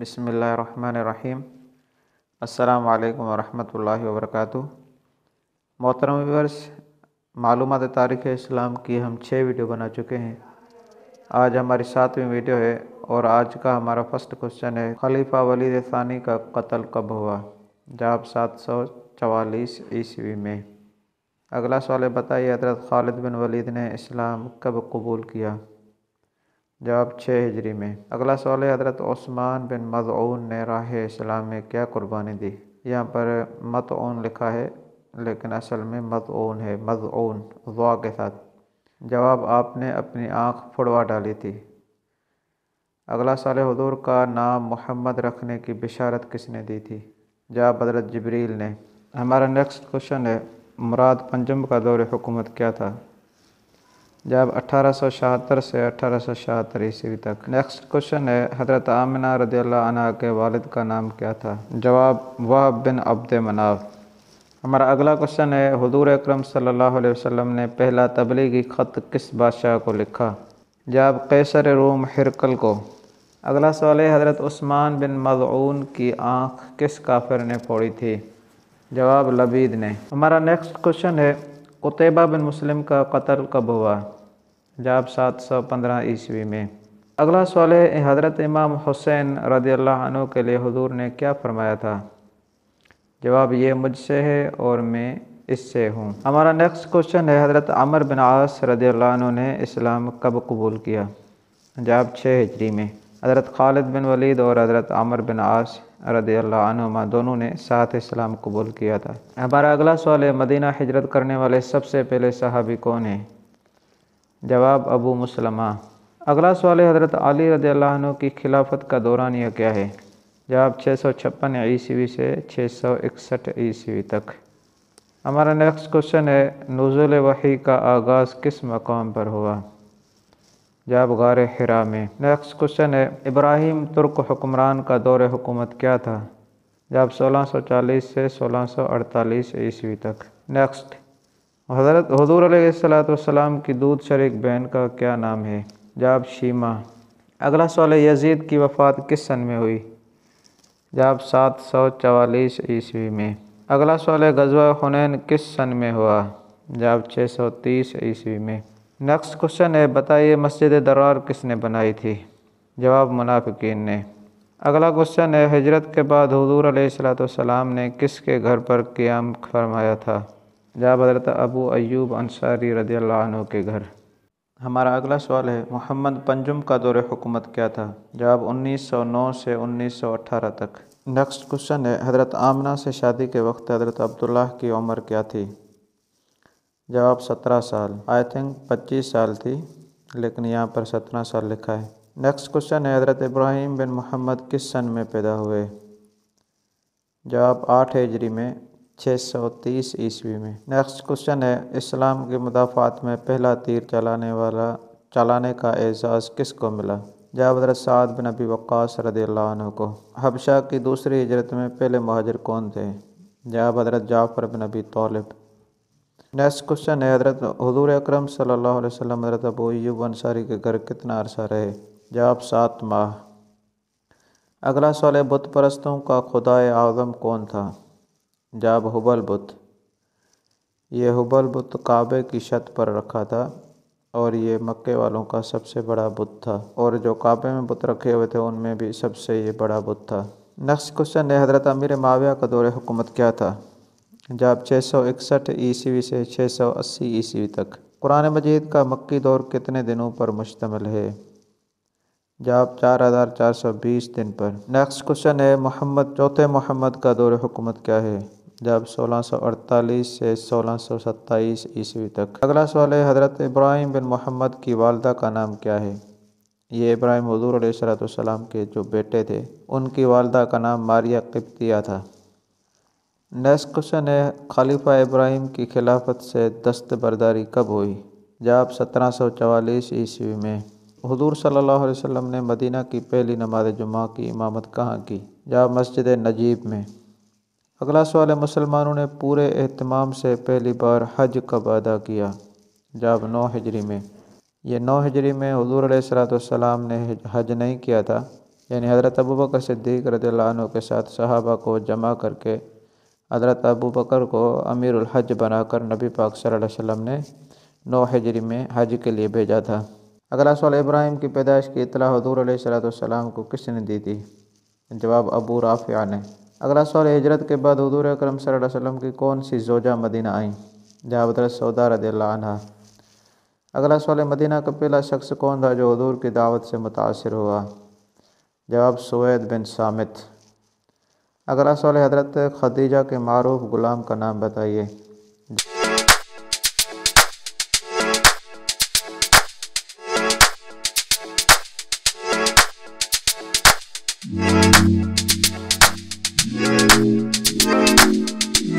बिस्मिल्लाहिर्रहमानिर्रहीम। अस्सलाम वालेकुम वरहमतुल्लाहि वबरकातुहू। मोहतरम व्यूअर्स, मालूमात तारीख़ इस्लाम की हम 6 वीडियो बना चुके हैं। आज हमारी 7वीं वीडियो है और आज का हमारा फर्स्ट क्वेश्चन है, खलीफा वलीद ठानी का कत्ल कब हुआ? जवाब 744 ईस्वी में। अगला सवाल है, बताइए हज़रत ख़ालिद बिन वलीद ने इस्लाम कब कबूल किया? जवाब 6 हिजरी में। अगला सवाल है, हज़रत उस्मान बिन मज़ऊन ने राह इस्लाम में क्या कुर्बानी दी? यहाँ पर मतऊन लिखा है लेकिन असल में मज़ऊन है, मज़ऊन ज़ा के साथ। जवाब, आपने अपनी आँख फुड़वा डाली थी। अगला सवाल है, हुज़ूर का नाम मोहम्मद रखने की बिशारत किसने दी थी? जवाब, हज़रत जिब्रील ने। हमारा नेक्स्ट क्वेश्चन है, मुराद पंजम का दौर हुकूमत क्या था? जब 1876 से 1876 ईस्वी तक। नेक्स्ट क्वेश्चन है, हजरत आमिना रज़ा अन्हा के वालिद का नाम क्या था? जवाब, वहब बिन अब्द मनाफ। हमारा अगला क्वेश्चन है, हुजूर अकरम सल्लल्लाहु अलैहि वसल्लम ने पहला तबलीगी ख़त किस बादशाह को लिखा? जवाब, क़ैसर-ए-रूम हिरकल को। अगला सवाल है, हज़रत उस्मान बिन मज़ऊन की आँख किस काफिर ने फोड़ी थी? जवाब, लबीद ने। हमारा नेक्स्ट क्वेश्चन है, क़ुतैबा बिन मुस्लिम का कत्ल कब हुआ? जवाब, 715 ईस्वी में। अगला सवाल है, हजरत इमाम हुसैन रज़ियल्लाहु अन्हु के लिए हुजूर ने क्या फरमाया था? जवाब, ये मुझसे है और मैं इससे हूँ। हमारा नेक्स्ट क्वेश्चन है, हजरत आमर बिनआस रज़ियल्लाहु अन्हु ने इस्लाम कब कबूल किया? जवाब, 6 हिजरी में। हजरत ख़ालिद बिन वलीद और हजरत आमर बिनआस रज़ियल्लाहु अन्हुमा दोनों ने साथ इस्लाम कबूल किया था। हमारा अगला सवाल है, मदीना हिजरत करने वाले सबसे पहले सहाबी कौन हैं? जवाब, अबू मुसलमा। अगला सवाल है, हज़रत अली रज़ियल्लाहु अन्हु की खिलाफत का दौरान यह क्या है? जवाब, 656 ईस्वी से 661 ईस्वी तक। हमारा नेक्स्ट क्वेश्चन है, नुज़ूल वही का आगाज़ किस मकाम पर हुआ? जवाब, गारे हिरा में। नेक्स्ट क्वेश्चन है, इब्राहिम तुर्क हुक्मरान का दौर हुकूमत क्या था? जवाब, 1640 से 1648 ईस्वी तक। नेक्स्ट, हज़रत हुज़ूर अलैहिस्सलाम की दूध शरीक बहन का क्या नाम है? जवाब, शीमा। अगला सवाल है, यजीद की वफ़ात किस सन में हुई? जवाब, 744 ईस्वी में। अगला सवाल है, गजवा हुनैन किस सन में हुआ? जवाब, 630 ईस्वी में। नेक्स्ट क्वेश्चन है, बताइए मस्जिद दरार किसने बनाई थी? जवाब, मुनाफिकीन ने। अगला क्वेश्चन है, हिजरत के बाद हुज़ूर अलैहिस्सलाम ने किसके घर पर क़ियाम फरमाया था? जवाब, हजरत अबू अय्यूब अंसारी रज़ियल्लाहु अन्हु के घर। हमारा अगला सवाल है, मोहम्मद पंजुम का दौर हुकूमत क्या था? जवाब, 1909 से 1918 तक। नेक्स्ट क्वेश्चन है, हज़रत आमना से शादी के वक्त हज़रत अब्दुल्ला की उम्र क्या थी? जवाब, 17 साल। आई थिंक 25 साल थी लेकिन यहाँ पर 17 साल लिखा है। नेक्स्ट क्वेश्चन है, हज़रत इब्राहिम बिन मोहम्मद किस सन में पैदा हुए? जवाब, 8 हिजरी में 630 ईस्वी में। नेक्स्ट क्वेश्चन है, इस्लाम के मुदाफ़ात में पहला तीर चलाने का एजाज़ किसको मिला? जवाब, हज़रत सात बिन अबी वक्कास रज़ियल्लाहु अन्हु को। हबशा की दूसरी हिजरत में पहले महाजिर कौन थे? जवाब, हज़रत Jafar bin Abi Talib. Next question है, हुज़ूर अकरम सल्लल्लाहु अलैहि वसल्लम हज़रत अबू अय्यूब अंसारी के घर कितना अरसा रहे? जवाब, 7 माह। अगला सवाल है, बुत परस्तों का खुदाए आज़म कौन था? जवाब, हुबल बुत। यह हुबल बुत काबे की छत पर रखा था और ये मक्के वालों का सबसे बड़ा बुत था और जो काबे में बुत रखे हुए थे उनमें भी सबसे ये बड़ा बुत था। नेक्स्ट क्वेश्चन है, हज़रत अमीर माविया का दौर हुकूमत क्या था? जवाब, 661 ईस्वी से 680 ईस्वी तक। कुरान मजीद का मक्की दौर कितने दिनों पर मुश्तमिल है? जवाब, 4420 दिन पर। नेक्स्ट क्वेश्चन है, मोहम्मद चौथे मोहम्मद का दौर हुकूमत क्या है? जवाब, 1648 से 1627 ईस्वी तक। अगला सवाल है, हज़रत इब्राहिम बिन मोहम्मद की वालदा का नाम क्या है? ये इब्राहिम हुज़ूर अलैहिस्सलाम के जो बेटे थे उनकी वालदा का नाम मारिया किप्तिया था। नेक्स्ट क्वेश्चन है, खलीफा इब्राहिम की खिलाफत से दस्तबरदारी कब हुई? जवाब, 1744 ईस्वी में। हुज़ूर सल्लल्लाहु अलैहि वसल्लम ने मदीना की पहली नमाज जुमा की इमामत कहाँ की? जवाब, मस्जिद नजीब में। अगला सवाल है, मुसलमानों ने पूरे एहतमाम से पहली बार हज कब अदा किया? जवाब, 9 हिजरी में। ये 9 हिजरी में हुज़ूर अलैहिस्सलाम ने हज नहीं किया था यानी हज़रत अबू बकर सिद्दीक़ रज़ियल्लाहु अन्हु के साथ सहाबा को जमा करके हज़रत अबू बकर को अमीरुल हज बनाकर नबी पाक सल्लल्लाहु अलैहि वसल्लम ने 9 हिजरी में हज के लिए भेजा था। अगला सवाल, इब्राहिम की पैदाइश की इतला हुज़ूर अलैहिस्सलाम को किसने दी थी? जवाब, अबू राफ़िया ने। अगला सवाल, हिजरत के बाद हुज़ूर अकरम सल्लल्लाहु अलैहि वसल्लम की कौन सी जोजा मदीना आईं? जवाब, हज़रत सौदा रज़ियल्लाहु अन्हा। अगला सवाल, मदीना का पहला शख्स कौन था जो हुज़ूर की दावत से मुतासर हुआ? जवाब, सुवैद बिन सामित। अगला सवाल, हज़रत खदीजा के मारूफ ग़ुलाम का नाम बताइए।